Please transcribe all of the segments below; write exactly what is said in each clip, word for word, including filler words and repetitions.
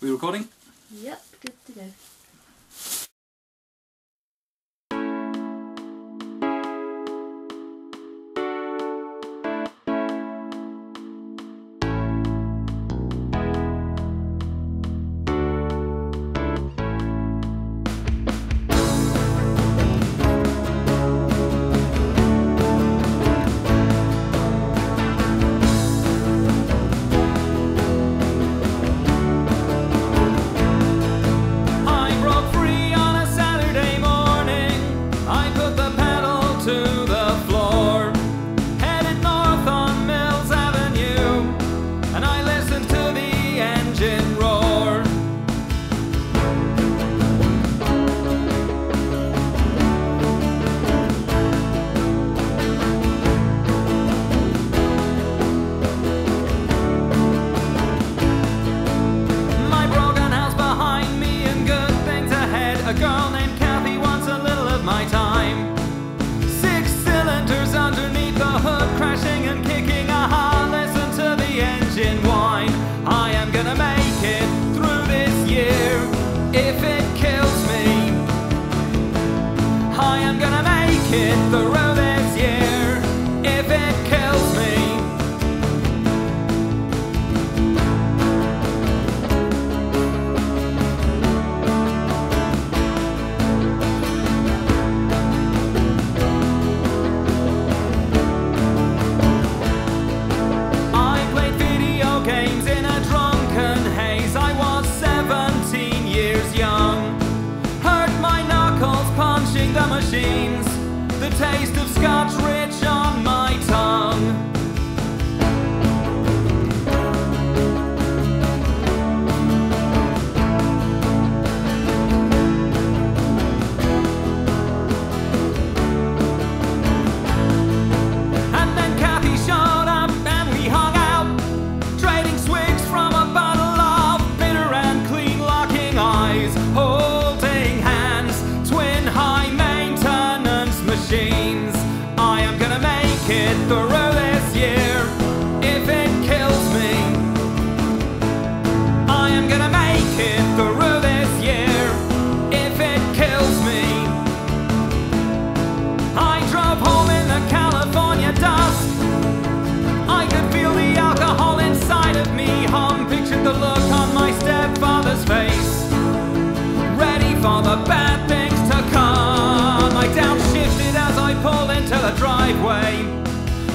We recording? Yep, good to go. The taste of Scotch rich on my tongue. And then Kathy showed up and we hung out, trading swigs from a bottle of bitter and clean, locking eyes, holding hands, twin high maintenance machines. I am gonna make it through this year if it kills me. I am gonna make it through this year if it kills me. I drove home in the California dusk. I could feel the alcohol inside of me hum. Pictured the look on my stepfather's face, ready for the bad things to come. I downshifted as I pulled into the driveway.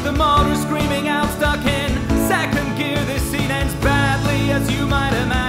The motor screaming out, stuck in second gear. This scene ends badly, as you might imagine.